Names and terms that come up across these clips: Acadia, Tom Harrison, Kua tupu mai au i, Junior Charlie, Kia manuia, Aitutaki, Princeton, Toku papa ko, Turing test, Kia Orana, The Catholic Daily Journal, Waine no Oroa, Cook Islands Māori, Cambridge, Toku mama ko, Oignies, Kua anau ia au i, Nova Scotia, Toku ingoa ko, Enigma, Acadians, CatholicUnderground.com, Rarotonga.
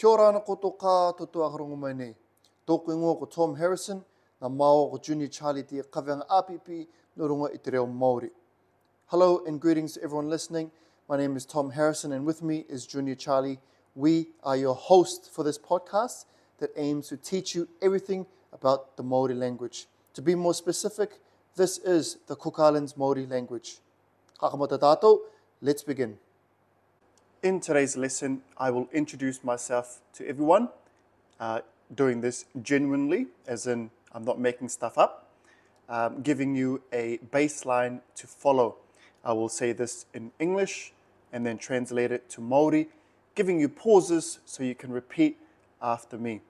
Kia Orana koto ka tutua harongo mai nei. Toku ingoa ko Tom Harrison, na māua ko Junior Charlie te kawenga apipi no runga I te reo Māori. Hello and greetings to everyone listening. My name is Tom Harrison and with me is Junior Charlie. We are your hosts for this podcast that aims to teach you everything about the Māori language. To be more specific, this is the Cook Islands Māori language. Hakamata tātou, let's begin. In today's lesson, I will introduce myself to everyone, doing this genuinely, as in I'm not making stuff up, giving you a baseline to follow. I will say this in English and then translate it to Māori, giving you pauses so you can repeat after me.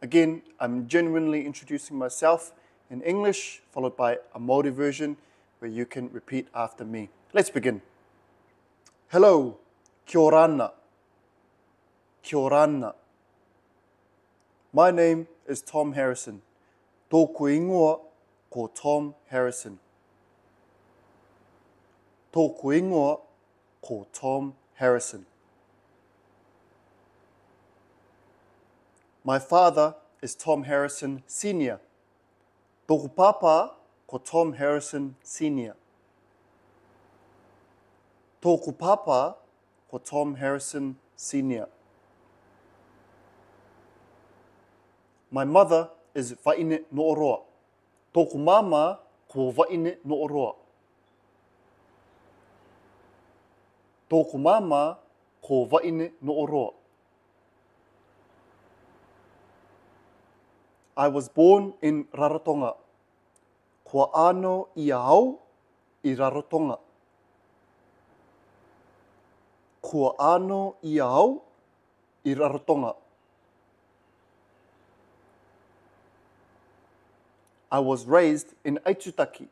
Again, I'm genuinely introducing myself in English, followed by a Māori version where you can repeat after me. Let's begin. Hello. Kia Orana. Kia Orana. My name is Tom Harrison. Tōku ingoa ko Tom Harrison. Tōku ingoa ko Tom Harrison. My father is Tom Harrison Sr. Toku papa ko Tom Harrison Sr. Toku papa ko Tom Harrison Sr. My mother is Waine no Oroa. Toku mama ko Waine no Oroa. Toku mama ko Waine no Oroa. I was born in Rarotonga. Kua anau ia au i Rarotonga. Kua anau ia au i Rarotonga. I was raised in Aitutaki.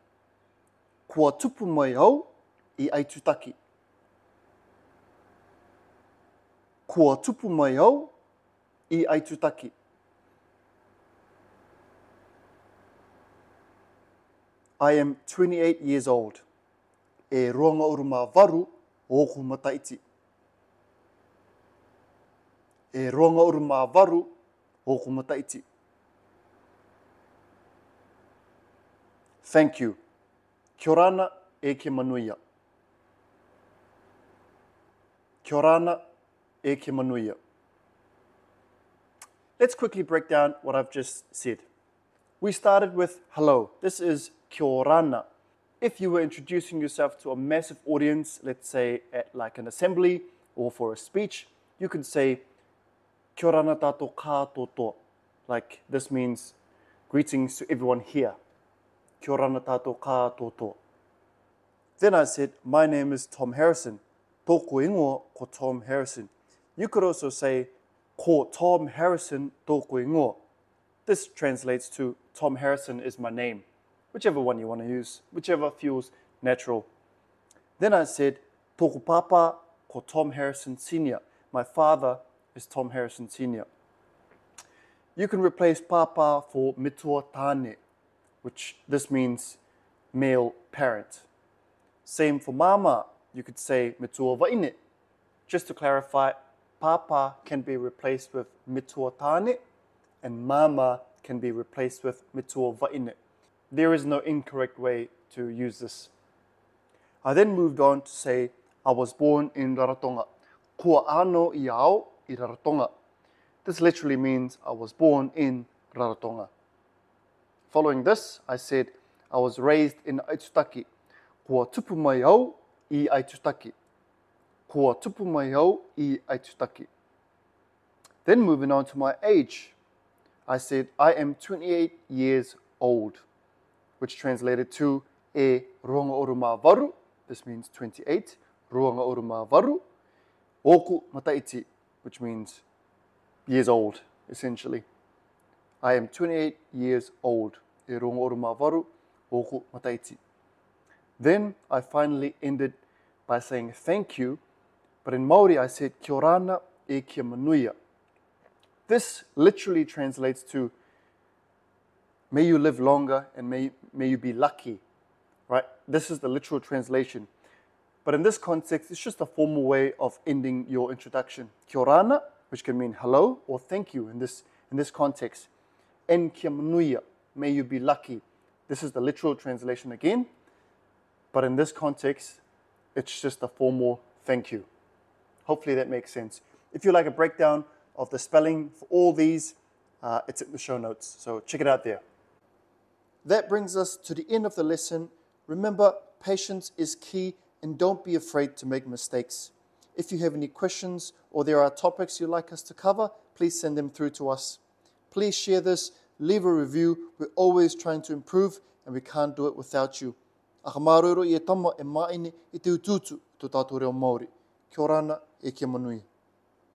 Kua tupu mai au i Aitutaki. Kua tupu mai au i Aitutaki. I am 28 years old. E roanga uruma waru oku mataiti. E roanga uruma waru oku mataiti. Thank you. Kia orana e ke manuia. Kia orana e ke manuia. Let's quickly break down what I've just said. We started with hello. This is Kia Orana. If you were introducing yourself to a massive audience, let's say at like an assembly or for a speech, you could say Kia Orana tātou kā toto. Like this means greetings to everyone here. Kia Orana tātou kā toto. Then I said, my name is Tom Harrison. Tōku ingoa ko Tom Harrison. You could also say ko Tom Harrison tōku ingoa. This translates to Tom Harrison is my name, whichever one you want to use, whichever feels natural. Then I said, Toku papa ko Tom Harrison Sr. My father is Tom Harrison Sr. You can replace papa for mitua tane, which this means male parent. Same for mama, you could say mitua waine. Just to clarify, papa can be replaced with mitua tane, and mama can be replaced with mitua waine. There is no incorrect way to use this. I then moved on to say, I was born in Rarotonga. Kua anau ia au i Rarotonga. This literally means I was born in Rarotonga. Following this, I said, I was raised in Aitutaki. Kua tupu mai au i Aitutaki. Kua tupu mai au i Aitutaki. Then moving on to my age, I said, I am 28 years old, which translated to e roanga oruma waru. This means 28. Roanga oruma waru. Oku mataiti, which means years old, essentially. I am 28 years old. E roanga oruma waru. Oku mataiti. Then I finally ended by saying thank you, but in Māori I said kia orana e kia manuia. This literally translates to, may you live longer and may you be lucky, right? This is the literal translation. But in this context, it's just a formal way of ending your introduction. Kia orana which can mean hello or thank you in this context. And kia manuia, may you be lucky. This is the literal translation again, but in this context, it's just a formal thank you. Hopefully that makes sense. If you like a breakdown of the spelling for all these, it's in the show notes, so check it out there. That brings us to the end of the lesson. Remember, patience is key and don't be afraid to make mistakes. If you have any questions or there are topics you'd like us to cover, please send them through to us. Please share this, leave a review. We're always trying to improve and we can't do it without you. Aha mārero I e tama e maine I te ututu tō tātou reo Māori. Kia orana e kia manuia.